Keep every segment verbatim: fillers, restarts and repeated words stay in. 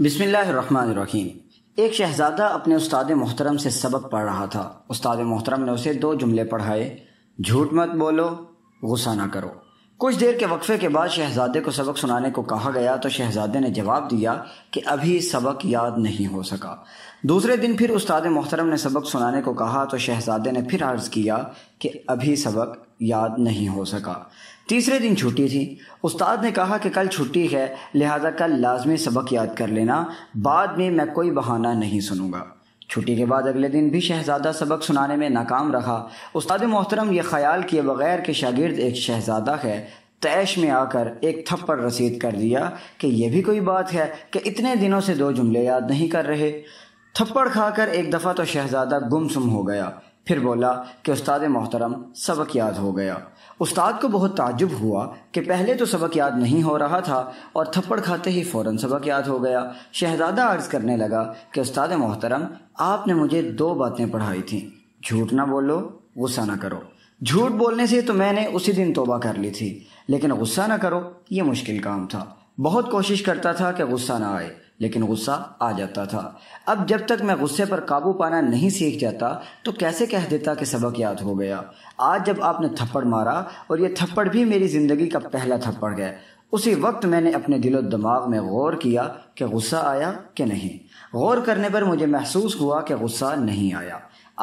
बिस्मिल्लाहिर्रहमानिर्रहीम। एक शहज़ादा अपने उस्ताद मोहतरम से सबक पढ़ रहा था। उस्ताद मोहतरम ने उसे दो जुमले पढ़ाए, झूठ मत बोलो, गुस्सा ना करो। कुछ देर के वक्फे के बाद शहज़ादे को सबक सुनाने को कहा गया तो शहज़ादे ने जवाब दिया कि अभी सबक याद नहीं हो सका। दूसरे दिन फिर उस्ताद मोहतरम ने सबक सुनाने को कहा तो शहज़ादे ने फिर अर्ज़ किया कि अभी सबक याद नहीं हो सका। तीसरे दिन छुट्टी थी। उस्ताद ने कहा कि कल छुट्टी है, लिहाजा कल लाजमी सबक याद कर लेना, बाद में मैं कोई बहाना नहीं सुनूंगा। छुट्टी के बाद अगले दिन भी शहज़ादा सबक सुनाने में नाकाम रहा। उस्ताद मोहतरम ये ख्याल किए बगैर कि शागिर्द एक शहज़ादा है, तैश में आकर एक थप्पड़ रसीद कर दिया कि यह भी कोई बात है कि इतने दिनों से दो जुमले याद नहीं कर रहे। थप्पड़ खाकर एक दफ़ा तो शहज़ादा गुमसुम हो गया, फिर बोला कि उस्ताद मोहतरम सबक याद हो गया। उस्ताद को बहुत ताज्जुब हुआ कि पहले तो सबक याद नहीं हो रहा था और थप्पड़ खाते ही फ़ौरन सबक याद हो गया। शहज़ादा अर्ज़ करने लगा कि उस्ताद मोहतरम, आपने मुझे दो बातें पढ़ाई थीं, झूठ ना बोलो, गुस्सा ना करो। झूठ बोलने से तो मैंने उसी दिन तौबा कर ली थी, लेकिन गुस्सा ना करो ये मुश्किल काम था। बहुत कोशिश करता था कि गुस्सा ना आए, लेकिन गुस्सा आ जाता था। अब जब तक मैं गुस्से पर काबू पाना नहीं सीख जाता तो कैसे कह देता कि सबक याद हो गया। आज जब आपने थप्पड़ मारा और ये थप्पड़ भी मेरी ज़िंदगी का पहला थप्पड़ है, उसी वक्त मैंने अपने दिलो दिमाग में गौर किया कि गुस्सा आया कि नहीं। गौर करने पर मुझे महसूस हुआ कि गुस्सा नहीं आया।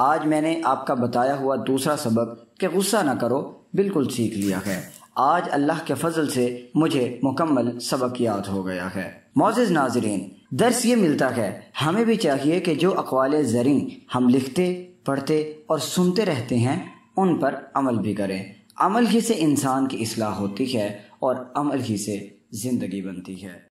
आज मैंने आपका बताया हुआ दूसरा सबक कि गुस्सा ना करो बिल्कुल सीख लिया है। आज अल्लाह के फजल से मुझे मुकम्मल सबक याद हो गया है। मौज़िज़ नाज़रीन, दर्स ये मिलता है हमें भी चाहिए कि जो अक़वाल ज़रीन हम लिखते, पढ़ते और सुनते रहते हैं उन पर अमल भी करें। अमल ही से इंसान की इस्लाह होती है और अमल ही से ज़िंदगी बनती है।